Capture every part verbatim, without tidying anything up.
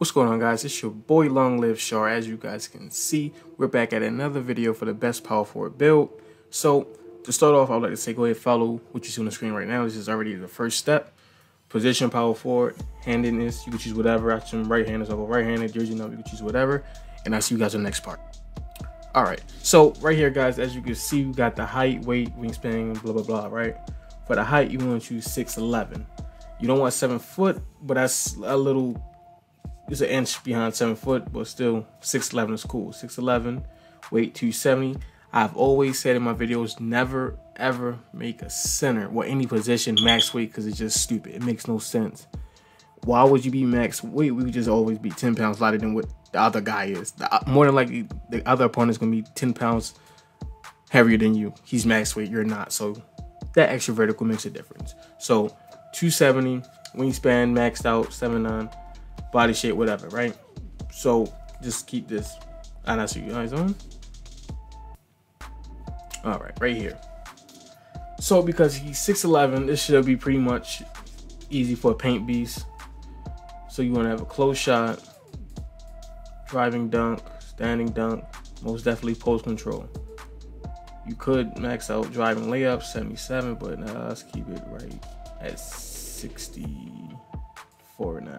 What's going on, guys? It's your boy LongLiveChar. As you guys can see, we're back at another video for the best power forward build. So to start off, I would like to say go ahead and follow what you see on the screen right now. This is already the first step. Position power forward, handedness, you can choose whatever. I choose right-handed, so I go right-handed. Jersey number, you can choose whatever. And I'll see you guys in the next part. All right, so right here, guys, as you can see, we got the height, weight, wingspan, blah, blah, blah, right? For the height, you want to choose six eleven. You don't want seven foot, but that's a little, it's an inch behind seven foot, but still six eleven is cool. six eleven, weight two seventy. I've always said in my videos, never ever make a center or any position max weight, because it's just stupid. It makes no sense. Why would you be max weight? We would just always be ten pounds lighter than what the other guy is. The, more than likely, the other opponent is going to be ten pounds heavier than you. He's max weight, you're not. So that extra vertical makes a difference. So two seventy, wingspan maxed out, seven nine, body shape, whatever, right? So just keep this. And I see you guys on. All right, right here. So because he's six eleven, this should be pretty much easy for a paint beast. So you want to have a close shot, driving dunk, standing dunk, most definitely post control. You could max out driving layup, seventy-seven, but nah, let's keep it right at sixty-four now.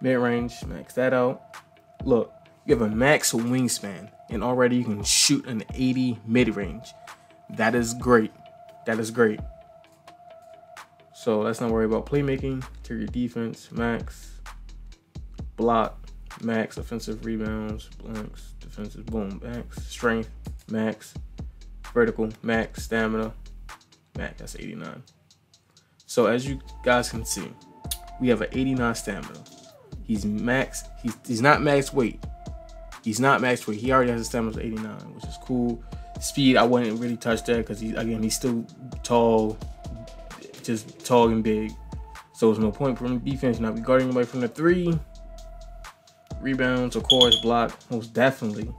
Mid-range, max that out. Look, you have a max wingspan, and already you can shoot an eighty mid-range. That is great. That is great. So let's not worry about playmaking. Interior defense, max. Block, max. Offensive rebounds, blanks. Defensive, boom, max. Strength, max. Vertical, max. Stamina, max. That's eighty-nine. So as you guys can see, we have an eighty-nine stamina. He's max. He's, he's not max weight. He's not max weight. He already has a stamina of eighty-nine, which is cool. Speed, I wouldn't really touch that because he, again, he's still tall, just tall and big. So there's no point from defense. Now we're guarding away from the three. Rebounds, of course, block, most definitely.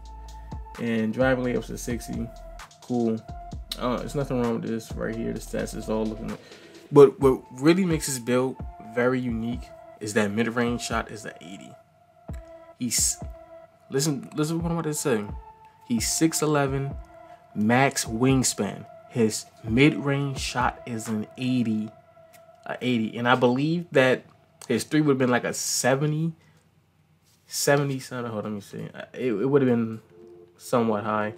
And driving layups to sixty. Cool. Uh, there's nothing wrong with this right here. The stats is all looking like. But what really makes this build very unique is that mid-range shot is the eighty. He's, listen, listen to what I'm about to say. He's six eleven, max wingspan. His mid-range shot is an eighty, a eighty. And I believe that his three would have been like a seventy, seventy something. Hold on, let me see. It, it would have been somewhat high,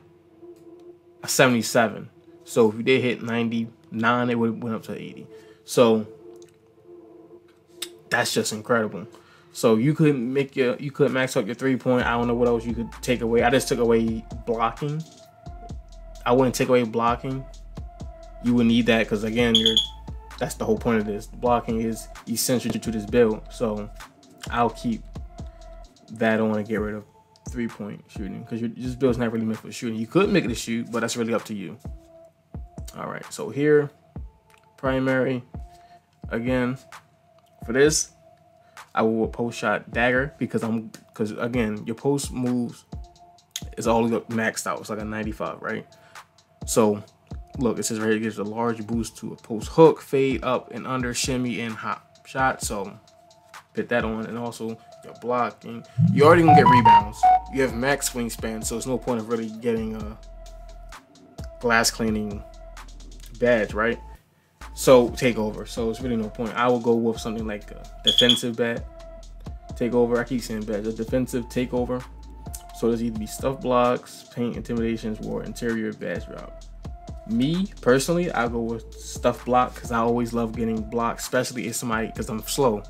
a seventy-seven. So if you did hit ninety-nine, it would have went up to eighty. So that's just incredible. So you could make your, you could max out your three point. I don't know what else you could take away. I just took away blocking. I wouldn't take away blocking. You would need that because again, you're, that's the whole point of this. Blocking is essential to this build. So I'll keep that on and get rid of three point shooting because this build's not really meant for shooting. You could make it a shoot, but that's really up to you. All right, so here, primary, again, for this, I will post shot dagger because I'm, because again, your post moves is all maxed out. It's like a ninety-five, right? So look, it says right here, it gives a large boost to a post hook, fade up and under, shimmy and hop shot. So put that on, and also your blocking. You already gonna get rebounds. You have max wingspan, so it's no point of really getting a glass cleaning badge, right? So take over. So it's really no point. I will go with something like a defensive bat takeover. I keep saying badge, a defensive takeover. So there's either be stuff blocks, paint intimidations, or interior badge drop. Me personally, I go with stuff block because I always love getting blocked, especially if somebody, because I'm slow.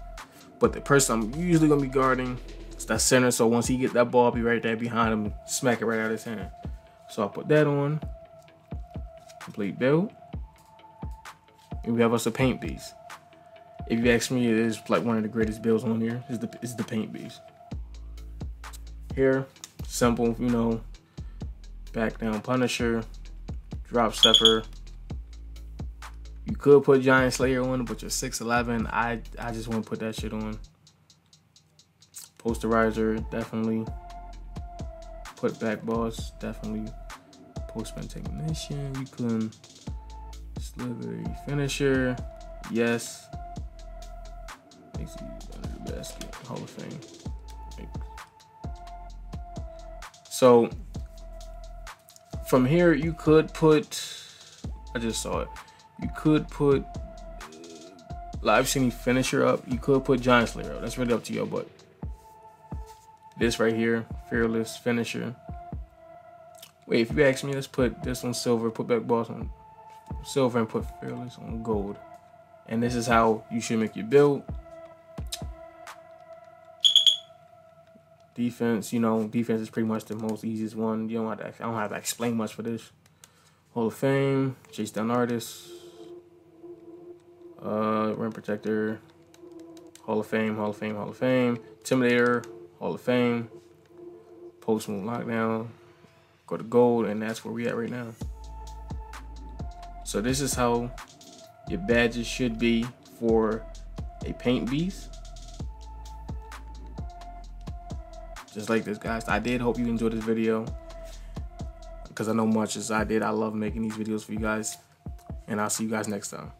But the person I'm usually gonna be guarding is that center. So once he get that ball, I'll be right there behind him, smack it right out of his hand. So I'll put that on. Complete build. And we have us a paint beast. If you ask me, it is like one of the greatest builds on here. Is the is the paint beast. Here, simple, you know, back down punisher, drop stepper. You could put Giant Slayer on, but you're six eleven. I I just want to put that shit on. Posterizer, definitely. Put back boss, definitely. Postman technician, you can. Slivery finisher, yes. Makes you basket, whole thing. So from here, you could put, I just saw it. You could put Live Cine Finisher up. You could put Giant Slayer up. That's really up to you, but this right here, Fearless Finisher. Wait, if you ask me, let's put this on silver, put back boss on silver and put Fearless on gold. And this is how you should make your build. Defense, you know, defense is pretty much the most easiest one. You don't have to, I don't have to explain much for this. Hall of Fame, chase down artists, uh, rim protector, Hall of Fame, Hall of Fame, Hall of Fame, Intimidator, Hall of Fame, post move lockdown, go to gold, and that's where we at right now. So this is how your badges should be for a Paint Beast. Just like this, guys. I did hope you enjoyed this video, because I know much as I did, I love making these videos for you guys, and I'll see you guys next time.